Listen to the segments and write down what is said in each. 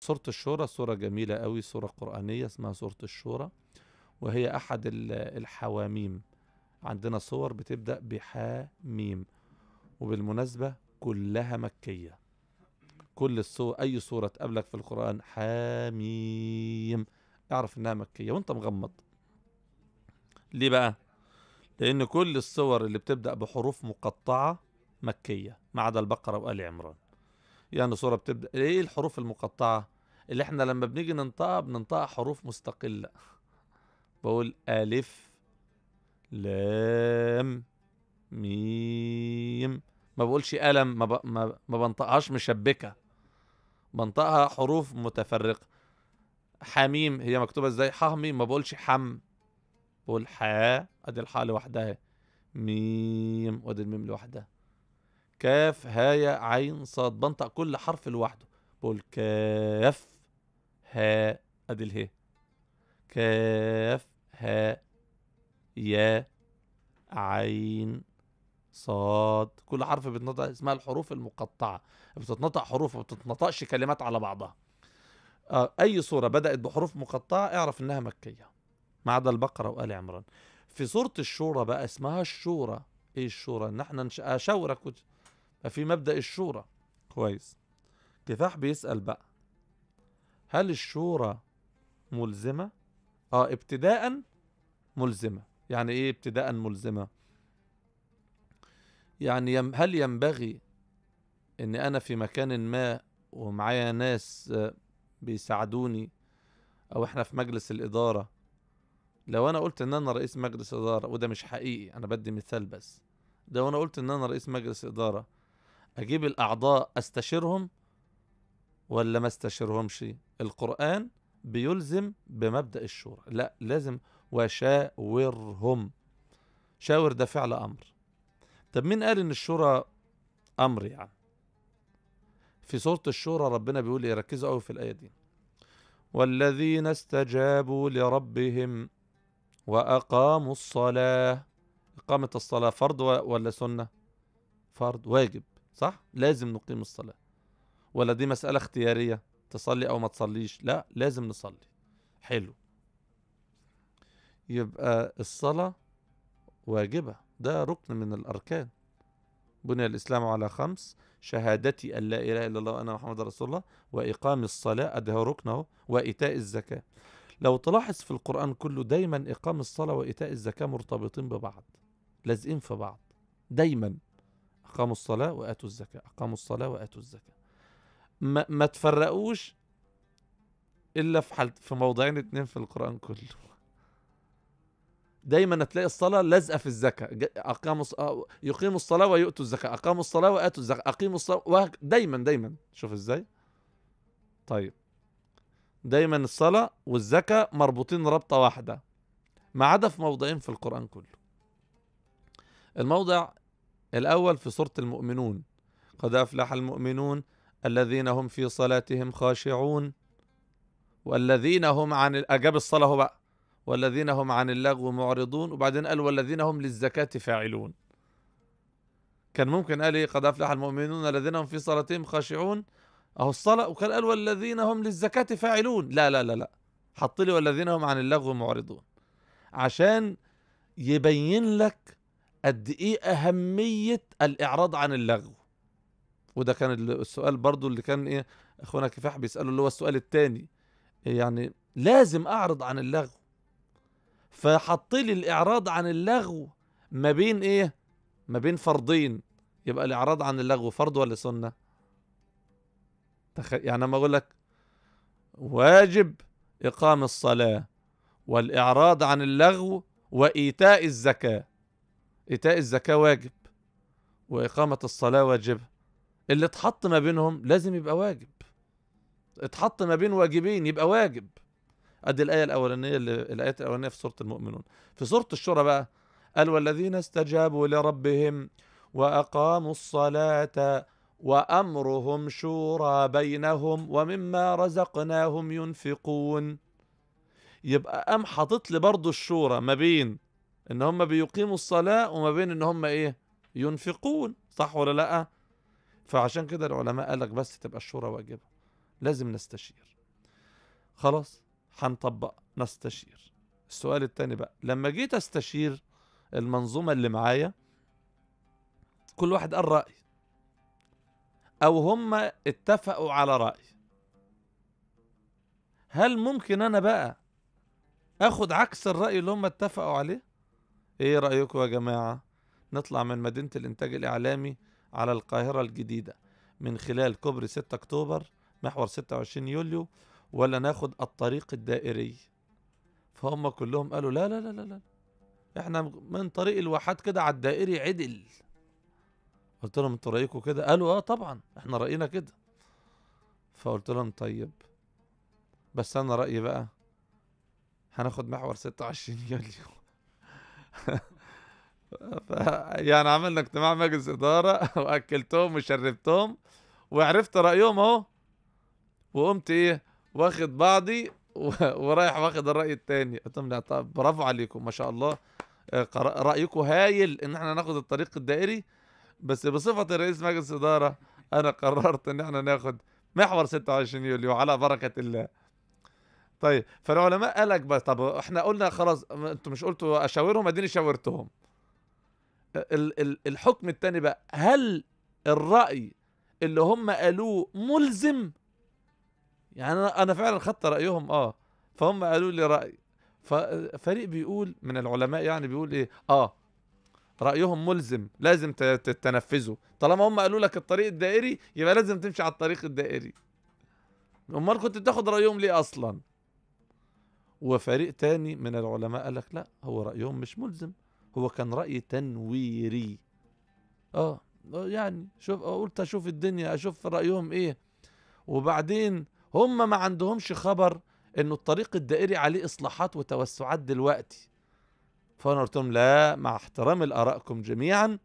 سورة الشورى سورة جميلة قوي، سورة قرآنية اسمها سورة الشورى، وهي أحد الحواميم. عندنا صور بتبدأ بحا ميم، وبالمناسبة كلها مكية. كل الصور، أي صورة تقابلك في القرآن حا ميم اعرف إنها مكية وأنت مغمض. ليه بقى؟ لأن كل الصور اللي بتبدأ بحروف مقطعة مكية ما عدا البقرة وآل عمران. يعني صورة بتبدأ، إيه الحروف المقطعة؟ اللي إحنا لما بنيجي ننطقها بننطقها حروف مستقلة. بقول ألف لام ميم، ما بقولش ألم، ما بنطقهاش مشبكة، بنطقها حروف متفرقة. حميم هي مكتوبة إزاي؟ حامي، ما بقولش حم، بقول حا، أدي الحاء لوحدها، ميم وأدي الميم لوحدها، كاف هاية عين صاد، بنطق كل حرف لوحده، بقول كاف ها، أدي الهي، كاف ها يا عين صاد. كل حرف بتنطق اسمها الحروف المقطعة، بتتنطق حروف ما بتتنطقش كلمات على بعضها. أي صورة بدأت بحروف مقطعة اعرف إنها مكية ما عدا البقرة وآل عمران. في سورة الشورى بقى اسمها الشورى. إيه الشورى؟ إن إحنا أشاورك في مبدأ الشورى. كويس. كفاح بيسأل بقى هل الشورى ملزمة؟ ابتداءً ملزمة. يعني إيه ابتداءً ملزمة؟ يعني هل ينبغي إن أنا في مكان ما ومعايا ناس بيساعدوني، أو إحنا في مجلس الإدارة، لو أنا قلت إن أنا رئيس مجلس إدارة، وده مش حقيقي أنا بدي مثال بس، لو أنا قلت إن أنا رئيس مجلس إدارة أجيب الأعضاء أستشيرهم ولا ما أستشيرهمش؟ القرآن بيلزم بمبدأ الشورى، لا لازم وشاورهم. شاور ده فعل أمر. طب مين قال إن الشورى أمر؟ يعني في سورة الشورى ربنا بيقول إيه؟ ركزوا قوي في الآية دي. والذين استجابوا لربهم وأقاموا الصلاة. إقامة الصلاة فرض ولا سنة؟ فرض، واجب، صح؟ لازم نقيم الصلاة. ولا دي مسألة اختيارية تصلي أو ما تصليش؟ لا، لازم نصلي. حلو، يبقى الصلاة واجبة، ده ركن من الأركان. بني الإسلام على 5، شهادتي أن لا إله إلا الله وأن محمد رسول الله، وإقام الصلاة أدها ركن أهو، وإيتاء الزكاة. لو تلاحظ في القرآن كله دايما إقام الصلاة وإيتاء الزكاة مرتبطين ببعض، لازقين في بعض دايما. أقاموا الصلاة وآتوا الزكاة، أقاموا الصلاة وآتوا الزكاة، ما تفرقوش إلا في موضعين 2 في القرآن كله. دايما هتلاقي الصلاة لازقة في الزكاة، أقاموا يقيموا الصلاة ويؤتوا الزكاة، أقاموا الصلاة وآتوا الزكاة، أقيموا الصلاة، دايما دايما. شوف إزاي؟ طيب دايما الصلاة والزكاة مربوطين رابطة واحدة، ما عدا في موضعين في القرآن كله. الموضع الأول في سورة المؤمنون، قد أفلح المؤمنون الذين هم في صلاتهم خاشعون، والذين هم عن أجاب الصلاة هو بقى، والذين هم عن اللغو معرضون، وبعدين قال والذين هم للزكاة فاعلون. كان ممكن قال إيه؟ قد أفلح المؤمنون الذين هم في صلاتهم خاشعون أهو الصلاة، وكان قال والذين هم للزكاة فاعلون. لا لا لا لا، حط لي والذين هم عن اللغو معرضون عشان يبين لك قد إيه أهمية الإعراض عن اللغو. وده كان السؤال برضو اللي كان إيه أخونا كفاح بيسأله، اللي هو السؤال الثاني، يعني لازم أعرض عن اللغو، فحط لي الإعراض عن اللغو ما بين إيه؟ ما بين فرضين. يبقى الإعراض عن اللغو فرض ولا سنة؟ يعني أما أقول لك واجب إقام الصلاة والإعراض عن اللغو وإيتاء الزكاة، إيتاء الزكاة واجب وإقامة الصلاة واجبة، اللي اتحط ما بينهم لازم يبقى واجب، اتحط ما بين واجبين يبقى واجب. أدي الآية الأولانية، الآيات الأولانية في سورة المؤمنون. في سورة الشورى بقى قال والذين استجابوا لربهم وأقاموا الصلاة وأمرهم شورى بينهم ومما رزقناهم ينفقون. يبقى قام حاطط لي برضه الشورى ما بين إن هم بيقيموا الصلاة وما بين إن هم إيه؟ ينفقون، صح ولا لأ؟ فعشان كده العلماء قالك بس تبقى الشورى واجبة، لازم نستشير. خلاص هنطبق نستشير. السؤال التاني بقى، لما جيت استشير المنظومة اللي معايا كل واحد قال رأي او هما اتفقوا على رأي، هل ممكن انا بقى اخد عكس الرأي اللي هما اتفقوا عليه؟ ايه رأيكم يا جماعة نطلع من مدينة الانتاج الاعلامي على القاهرة الجديدة من خلال كوبري 6 اكتوبر محور 26 يوليو ولا ناخد الطريق الدائري؟ فهم كلهم قالوا لا لا لا لا احنا من طريق الواحات كده على الدائري عدل. قلت لهم انتوا رايكم كده؟ قالوا اه طبعا احنا راينا كده. فقلت لهم طيب بس انا رايي بقى هناخد محور 26 يوليو. يعني عملنا اجتماع مجلس اداره واكلتهم وشربتهم وعرفت رايهم اهو، وقمت ايه واخد بعضي ورايح واخد الراي الثاني. قلت لهم طب برافو عليكم ما شاء الله رايكم هايل ان احنا ناخد الطريق الدائري، بس بصفتي رئيس مجلس اداره انا قررت ان احنا ناخد محور 26 يوليو على بركه الله. طيب فالعلماء قالك بس طب احنا قلنا خلاص انتوا مش قلتوا اشاورهم اديني شاورتهم. الحكم الثاني بقى، هل الراي اللي هم قالوه ملزم؟ يعني انا فعلا خدت رايهم اه فهم قالوا لي راي، ففريق بيقول من العلماء يعني بيقول ايه اه رايهم ملزم لازم تنفذه، طالما هم قالوا لك الطريق الدائري يبقى لازم تمشي على الطريق الدائري، امال كنت بتاخد رايهم ليه اصلا؟ وفريق تاني من العلماء قال لك لا هو رايهم مش ملزم، هو كان راي تنويري. اه يعني شوف قلت اشوف الدنيا اشوف رايهم ايه، وبعدين هم ما عندهمش خبر انه الطريق الدائري عليه اصلاحات وتوسعات دلوقتي. فانا قلت لهم لا مع احترامي لارائكم جميعا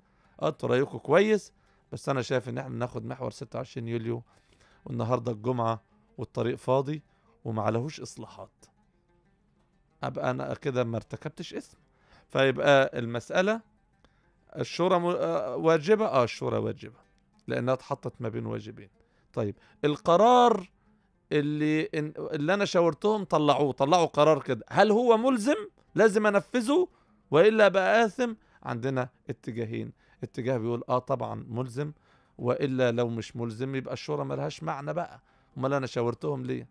انتوا رايكم كويس، بس انا شايف ان احنا ناخد محور 26 يوليو والنهارده الجمعه والطريق فاضي وما عليهوش اصلاحات، ابقى انا كده ما ارتكبتش اثم. فيبقى المساله الشورى واجبه؟ اه الشورى واجبه لانها اتحطت ما بين واجبين. طيب القرار اللي انا شاورتهم طلعوا قرار كده، هل هو ملزم لازم انفذه والا بقى اثم؟ عندنا اتجاهين، اتجاه بيقول اه طبعا ملزم والا لو مش ملزم يبقى الشورى ملهاش معنى بقى، امال انا شاورتهم ليه؟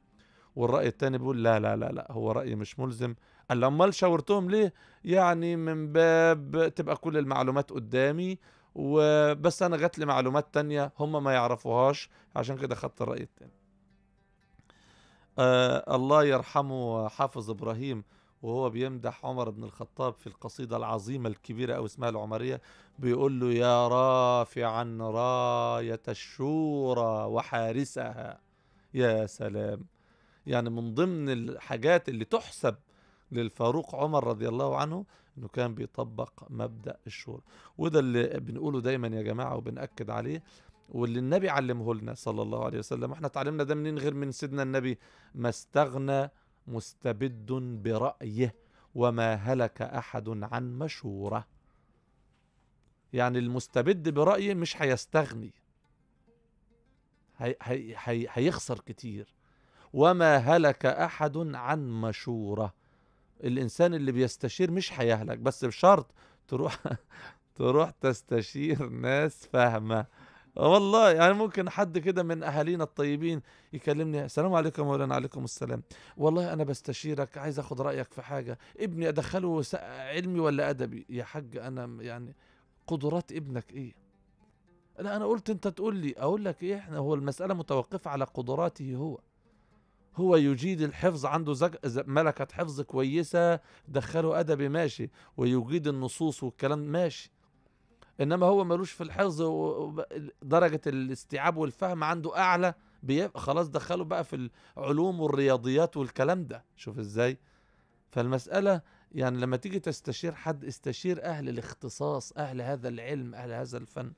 والراي الثاني بيقول لا لا لا لا هو راي مش ملزم. قال امال شاورتهم ليه؟ يعني من باب تبقى كل المعلومات قدامي وبس انا جات لي معلومات ثانيه هم ما يعرفوهاش عشان كده خدت الراي الثاني. الله يرحمه حافظ إبراهيم وهو بيمدح عمر بن الخطاب في القصيدة العظيمة الكبيرة أو اسمها العمرية بيقول له يا رافعا راية الشورى وحارسها. يا سلام، يعني من ضمن الحاجات اللي تحسب للفاروق عمر رضي الله عنه انه كان بيطبق مبدأ الشورى، وده اللي بنقوله دايما يا جماعة وبنأكد عليه واللي النبي علمه لنا صلى الله عليه وسلم. احنا اتعلمنا ده منين غير من سيدنا النبي؟ ما استغنى مستبد برأيه وما هلك أحد عن مشورة. يعني المستبد برأيه مش هيستغني، هيخسر كتير. وما هلك أحد عن مشورة، الإنسان اللي بيستشير مش هيهلك، بس بشرط تروح تستشير ناس فاهمة. والله يعني ممكن حد كده من اهالينا الطيبين يكلمني السلام عليكم مولانا. عليكم السلام، والله انا بستشيرك عايز اخد رايك في حاجه، ابني ادخله علمي ولا ادبي؟ يا حاج انا يعني قدرات ابنك ايه؟ لا انا قلت انت تقول لي. اقول لك ايه، احنا هو المساله متوقفه على قدراته، هو يجيد الحفظ عنده ملكه حفظ كويسه دخله ادبي ماشي، ويجيد النصوص والكلام ماشي، انما هو ملوش في الحفظ ودرجه الاستيعاب والفهم عنده اعلى خلاص دخله بقى في العلوم والرياضيات والكلام ده. شوف ازاي. فالمساله يعني لما تيجي تستشير حد استشير اهل الاختصاص، اهل هذا العلم، اهل هذا الفن.